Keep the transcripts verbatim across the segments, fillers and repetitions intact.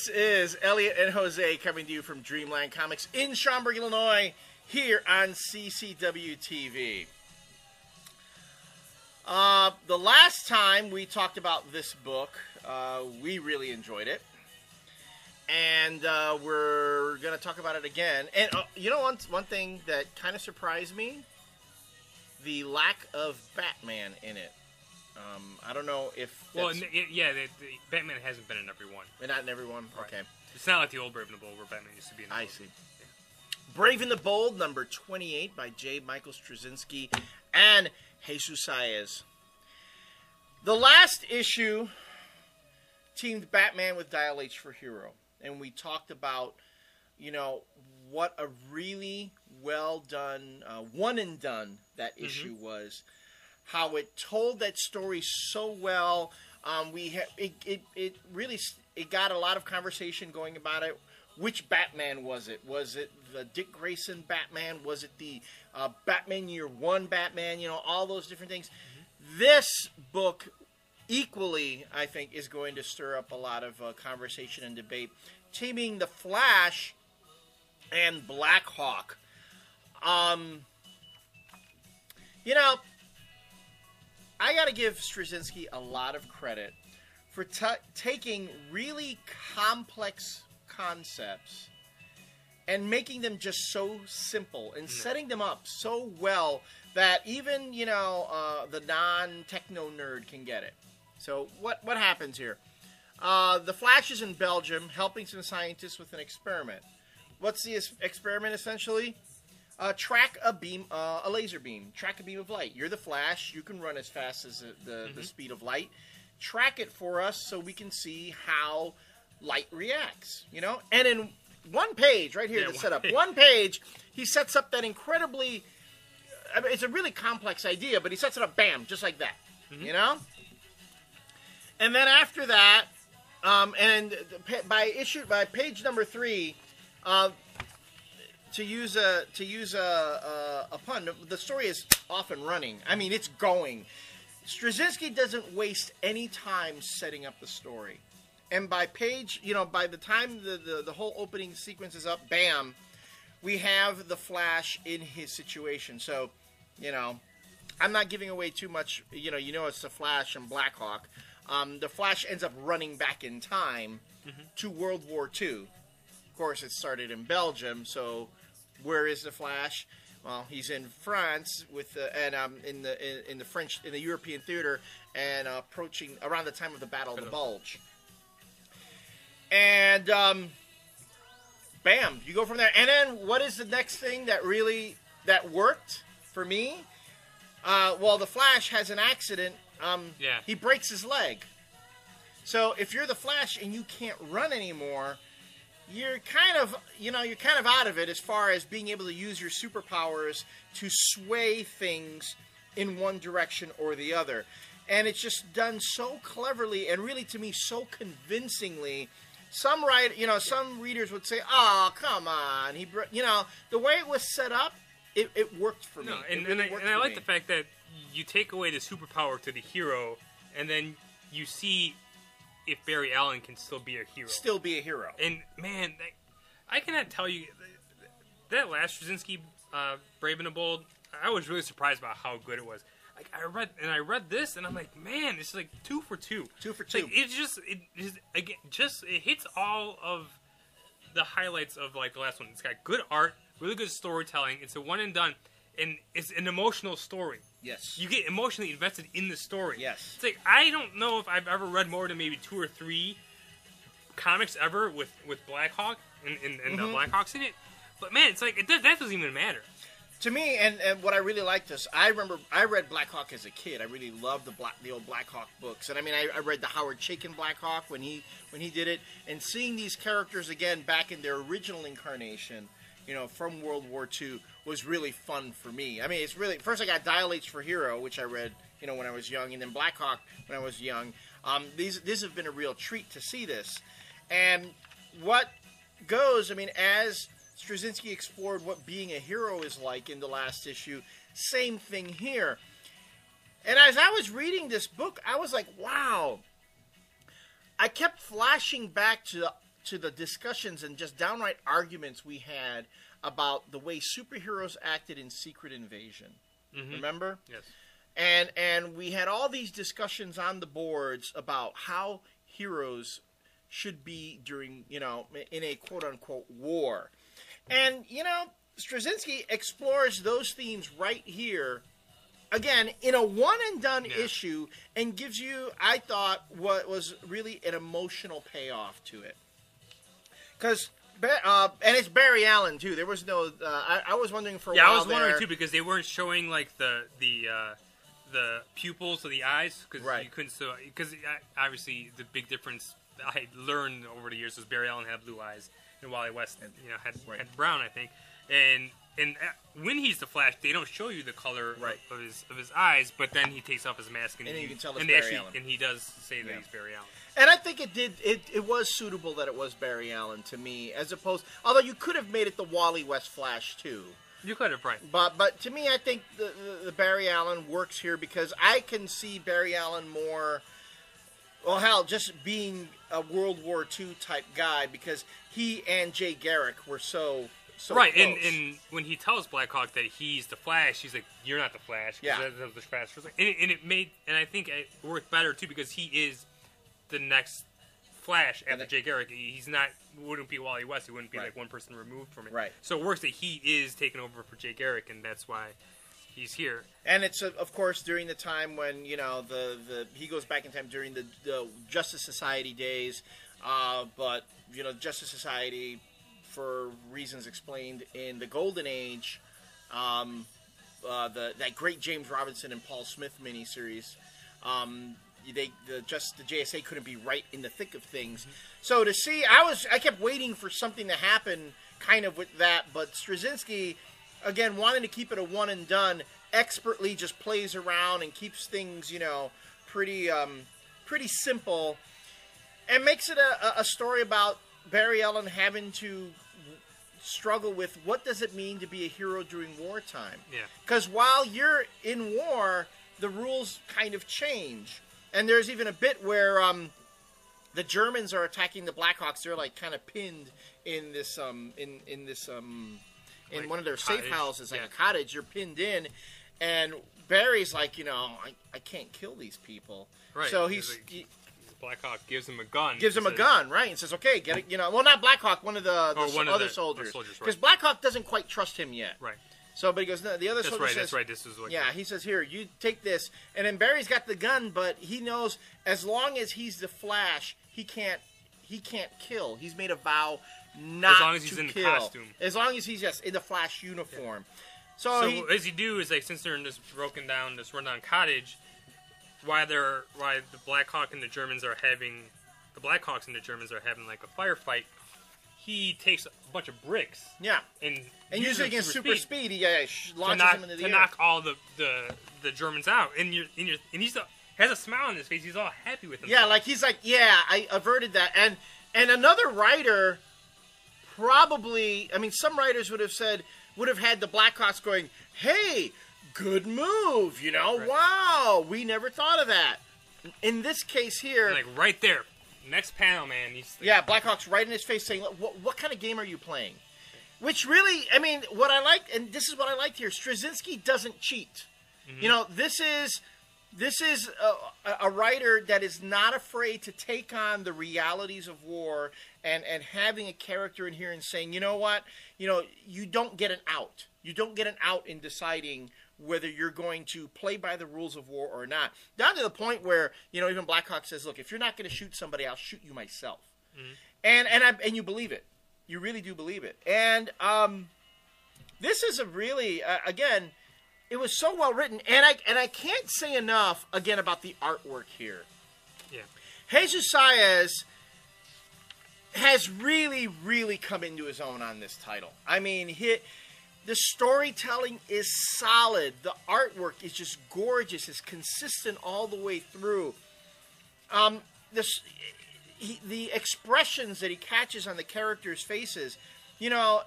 This is Elliot and Jose coming to you from Dreamland Comics in Schaumburg, Illinois, here on C C W T V. Uh, the last time we talked about this book, uh, we really enjoyed it. And uh, we're going to talk about it again. And uh, you know, one, one thing that kind of surprised me? The lack of Batman in it. Um, I don't know if... Well, it, yeah, it, it, Batman hasn't been in every one. Not in every one? Right. Okay. It's not like the old Brave and the Bold where Batman used to be in the I movie. see. Yeah. Brave and the Bold, number twenty-eight, by J. Michael Straczynski and Jesús Saiz. The last issue teamed Batman with Dial H for Hero. And we talked about, you know, what a really well-done, uh, one-and-done that mm-hmm. issue was. How it told that story so well. Um, we ha it, it, it really it got a lot of conversation going about it. Which Batman was it? Was it the Dick Grayson Batman? Was it the uh, Batman Year One Batman? You know, all those different things. Mm-hmm. This book equally, I think, is going to stir up a lot of uh, conversation and debate. Teaming the Flash and Black Hawk. Um, you know... I got to give Straczynski a lot of credit for t taking really complex concepts and making them just so simple and setting them up so well that even, you know, uh, the non-techno nerd can get it. So what, what happens here? Uh, the Flash is in Belgium helping some scientists with an experiment. What's the experiment essentially? Uh, track a beam, uh, a laser beam. Track a beam of light. You're the Flash. You can run as fast as the, the, mm-hmm. the speed of light. Track it for us so we can see how light reacts. You know, and in one page, right here, yeah, the setup. Page. One page, he sets up that incredibly. I mean, it's a really complex idea, but he sets it up, bam, just like that. Mm-hmm. You know. And then after that, um, and by issue by page number three. Uh, To use a to use a, a a pun, the story is off and running. I mean, it's going. Straczynski doesn't waste any time setting up the story, and by page, you know, by the time the the, the whole opening sequence is up, bam, we have the Flash in his situation. So, you know, I'm not giving away too much. You know, you know, it's the Flash and Black Hawk. Um, the Flash ends up running back in time mm-hmm. to World War Two. Of course, it started in Belgium, so. Where is the Flash? Well, he's in France with the, and um, in the in, in the French in the European theater and uh, approaching around the time of the Battle of the Bulge. And um, bam, you go from there. And then what is the next thing that really that worked for me? Uh, well, the Flash has an accident. Um, yeah, he breaks his leg. So if you're the Flash and you can't run anymore. You're kind of, you know, you're kind of out of it as far as being able to use your superpowers to sway things in one direction or the other. And it's just done so cleverly and really, to me, so convincingly. Some write, you know, some readers would say, oh, come on. He, you know, the way it was set up, it, it worked for me. No, and, really and I, and I like me. the fact that you take away the superpower to the hero, and then you see... if Barry Allen can still be a hero. Still be a hero. And, man, I, I cannot tell you... That last Straczynski, uh, Brave and the Bold, I was really surprised about how good it was. Like, I read... And I read this, and I'm like, man, it's like two for two. Two for two. Like, it's just... It just, again, just... It hits all of the highlights of, like, the last one. It's got good art, really good storytelling. It's a one and done. And it's an emotional story. Yes. You get emotionally invested in the story. Yes. It's like, I don't know if I've ever read more than maybe two or three comics ever with, with Black Hawk and, and, and mm-hmm. the Blackhawks in it. But, man, it's like, it does, that doesn't even matter. To me, and, and what I really liked is, I remember, I read Black Hawk as a kid. I really loved the black, the old Black Hawk books. And, I mean, I, I read the Howard Chaykin Black Hawk when he, when he did it. And seeing these characters again back in their original incarnation... you know, from World War Two, was really fun for me. I mean, it's really... First, I got Dial H for Hero, which I read, you know, when I was young, and then Black Hawk when I was young. Um, these, these have been a real treat to see this. And what goes, I mean, as Straczynski explored what being a hero is like in the last issue, same thing here. And as I was reading this book, I was like, wow. I kept flashing back to the to the discussions and just downright arguments we had about the way superheroes acted in Secret Invasion. Mm-hmm. Remember? Yes. And and we had all these discussions on the boards about how heroes should be during, you know, in a quote-unquote war. And, you know, Straczynski explores those themes right here, again, in a one-and-done yeah. issue, and gives you, I thought, what was really an emotional payoff to it. Because... Uh, and it's Barry Allen too. There was no. Uh, I, I was wondering for a yeah, while. Yeah, I was wondering there. too because they weren't showing like the the uh, the pupils of the eyes because right. you couldn't. So because obviously the big difference I learned over the years was Barry Allen had blue eyes and Wally West had, you know had, right. had brown, I think. And and when he's the Flash, they don't show you the color right. of, of his of his eyes. But then he takes off his mask and, and he, you can tell it's Barry actually, Allen. And he does say that yeah. he's Barry Allen. And I think it did. It, it was suitable that it was Barry Allen to me, as opposed. Although you could have made it the Wally West Flash too. You could have, right? But but to me, I think the, the, the Barry Allen works here because I can see Barry Allen more. Well, hell, just being a World War Two type guy because he and Jay Garrick were so. So right, and, and when he tells Black Hawk that he's the Flash, he's like, "You're not the Flash." Yeah, that the Flash. And it, and it made, and I think it worked better too because he is the next Flash after Jay Garrick. He's not wouldn't be Wally West. He wouldn't be right. like one person removed from it. Right. So it works that he is taking over for Jay Garrick, and that's why he's here. And it's uh, of course during the time when you know the the he goes back in time during the, the Justice Society days, uh, but you know Justice Society. For reasons explained in the Golden Age, um, uh, the, that great James Robinson and Paul Smith miniseries, um, they the, just the J S A couldn't be right in the thick of things. Mm-hmm. So to see, I was I kept waiting for something to happen, kind of with that. But Straczynski, again, wanting to keep it a one and done, expertly just plays around and keeps things, you know, pretty um, pretty simple, and makes it a, a story about. Barry Allen having to struggle with what does it mean to be a hero during wartime? Yeah. Because while you're in war, the rules kind of change. And there's even a bit where um, the Germans are attacking the Blackhawks. They're like kind of pinned in this um, in in this um, in like one of their safe houses, like yeah. a cottage. You're pinned in, and Barry's like, you know, I, I can't kill these people. Right. So he's. Black Hawk gives him a gun. Gives him says, a gun, right? And says, "Okay, get it." You know, well, not Black Hawk. One of the, the one so, of other the, soldiers, because right. Black Hawk doesn't quite trust him yet, right? So, but he goes, "No." The other that's soldier right, says, "That's right. This is what." Yeah, he says, "Here, you take this." And then Barry's got the gun, but he knows as long as he's the Flash, he can't. He can't kill. He's made a vow not to kill. As long as he's in the costume. As long as he's yes in the Flash uniform. Yeah. So, so he, what he do is like since they're in this broken down, this rundown cottage. Why they're why the Black Hawk and the Germans are having the Black Hawks and the Germans are having like a firefight. He takes a bunch of bricks. Yeah, and and usually against super speed, speed he uh, launches knock, them into the to air. knock all the, the the Germans out. And you're and you're and he's a, has a smile on his face. He's all happy with himself. Yeah, like he's like yeah, I averted that. And and another writer probably I mean some writers would have said would have had the Black Hawks going hey. Good move, you know. Right. Wow, we never thought of that. In this case here, like right there, next panel, man. He's like, yeah, Blackhawk's right in his face, saying, "What, what kind of game are you playing?" Which really, I mean, what I liked, and this is what I liked here. Straczynski doesn't cheat. Mm-hmm. You know, this is this is a, a writer that is not afraid to take on the realities of war and and having a character in here and saying, you know what, you know, you don't get an out. You don't get an out in deciding. Whether you're going to play by the rules of war or not. Down to the point where, you know, even Black Hawk says, look, if you're not going to shoot somebody, I'll shoot you myself. Mm-hmm. And and I, and you believe it. You really do believe it. And um, this is a really, uh, again, it was so well written. And I, and I can't say enough, again, about the artwork here. Yeah. Jesús Saiz has really, really come into his own on this title. I mean, he... The storytelling is solid. The artwork is just gorgeous. It's consistent all the way through. Um, this, he, the expressions that he catches on the characters' faces, you know,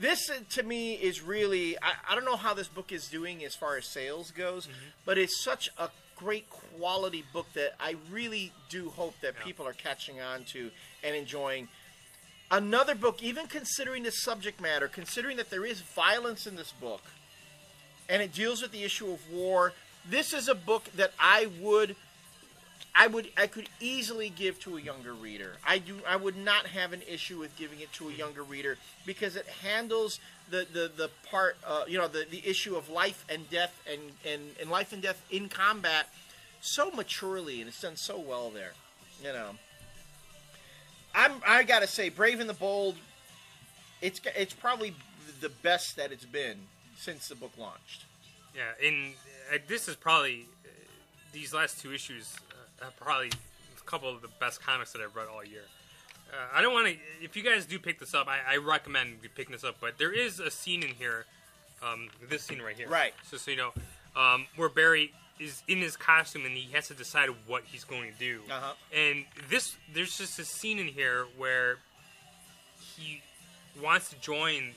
this to me is really, I, I don't know how this book is doing as far as sales goes, mm-hmm. but it's such a great quality book that I really do hope that yeah. people are catching on to and enjoying it. Another book, even considering the subject matter, considering that there is violence in this book, and it deals with the issue of war, this is a book that I would, I would, I could easily give to a younger reader. I do, I would not have an issue with giving it to a younger reader because it handles the the the part, uh, you know, the the issue of life and death and and and life and death in combat so maturely, and it's done so well there, you know. I'm, I gotta say, Brave and the Bold, it's it's probably the best that it's been since the book launched. Yeah, and uh, this is probably, uh, these last two issues uh, are probably a couple of the best comics that I've read all year. Uh, I don't want to, if you guys do pick this up, I, I recommend picking this up, but there is a scene in here, um, this scene right here. Right. So, so you know, um, where Barry is in his costume and he has to decide what he's going to do. Uh-huh. And this, there's just a scene in here where he wants to join.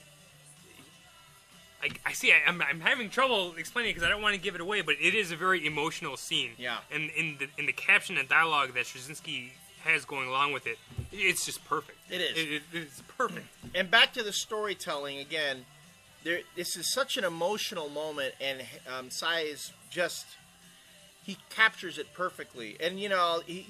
I, I see. I, I'm, I'm having trouble explaining it because I don't want to give it away, but it is a very emotional scene. Yeah. And in the in the caption and dialogue that Straczynski has going along with it, it's just perfect. It is. It, it, it's perfect. And back to the storytelling again. There, this is such an emotional moment, and um, Saiz just. He captures it perfectly, and you know he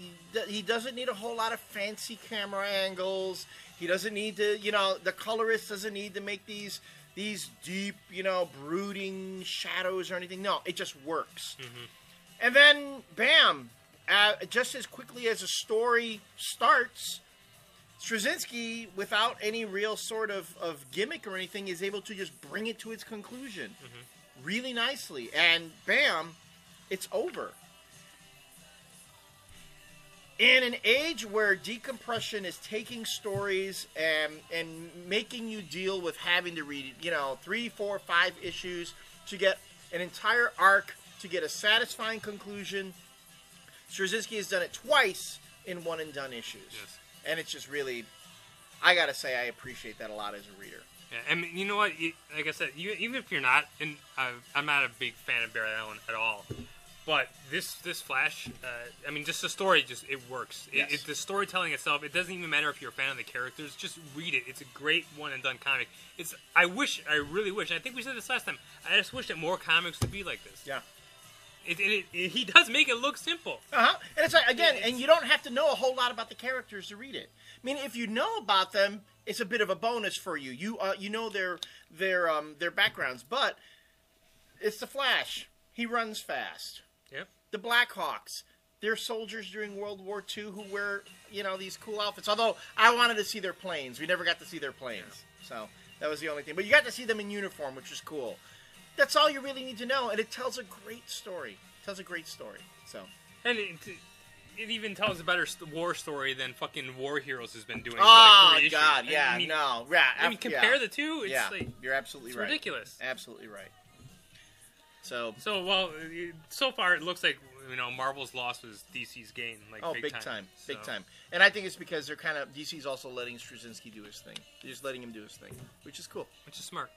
he doesn't need a whole lot of fancy camera angles. He doesn't need to, you know, the colorist doesn't need to make these these deep, you know, brooding shadows or anything. No, it just works. Mm-hmm. And then, bam! Uh, just as quickly as a story starts, Straczynski, without any real sort of of gimmick or anything, is able to just bring it to its conclusion, mm-hmm. really nicely, and bam! It's over. In an age where decompression is taking stories and and making you deal with having to read, you know, three, four, five issues to get an entire arc, to get a satisfying conclusion, Straczynski has done it twice in one and done issues. Yes. And it's just really, I gotta say, I appreciate that a lot as a reader. Yeah, I mean, you know what? Like I said, you, even if you're not, and I'm not a big fan of Barry Allen at all, but this this Flash, uh, I mean, just the story, just it works. It, yes. it, the storytelling itself, it doesn't even matter if you're a fan of the characters. Just read it. It's a great one and done comic. It's. I wish, I really wish. I think we said this last time. I just wish that more comics would be like this. Yeah. It, it, it, he does make it look simple. Uh-huh. And it's like, again, it's, and you don't have to know a whole lot about the characters to read it. I mean, if you know about them, it's a bit of a bonus for you. You uh, you know their their um their backgrounds, but it's the Flash. He runs fast. Yep. The Blackhawks. They're soldiers during World War Two who wear, you know, these cool outfits. Although I wanted to see their planes, we never got to see their planes. Yeah. So that was the only thing. But you got to see them in uniform, which was cool. That's all you really need to know, and it tells a great story. It tells a great story. So, and it, it even tells a better war story than fucking War Heroes has been doing. Oh for like God, issues. yeah, I mean, no, yeah. I mean, compare yeah. the two. It's yeah, like, you're absolutely it's right. Ridiculous. Absolutely right. So, so well, so far it looks like, you know, Marvel's loss was D C's gain. Like oh, big, big time, time. So. big time. And I think it's because they're kind of D C's also letting Straczynski do his thing. They're just letting him do his thing, which is cool. Which is smart.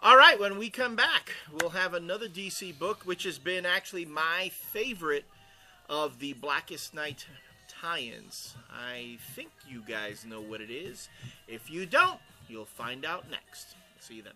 All right, when we come back, we'll have another D C book, which has been actually my favorite of the Blackest Night tie-ins. I think you guys know what it is. If you don't, you'll find out next. See you then.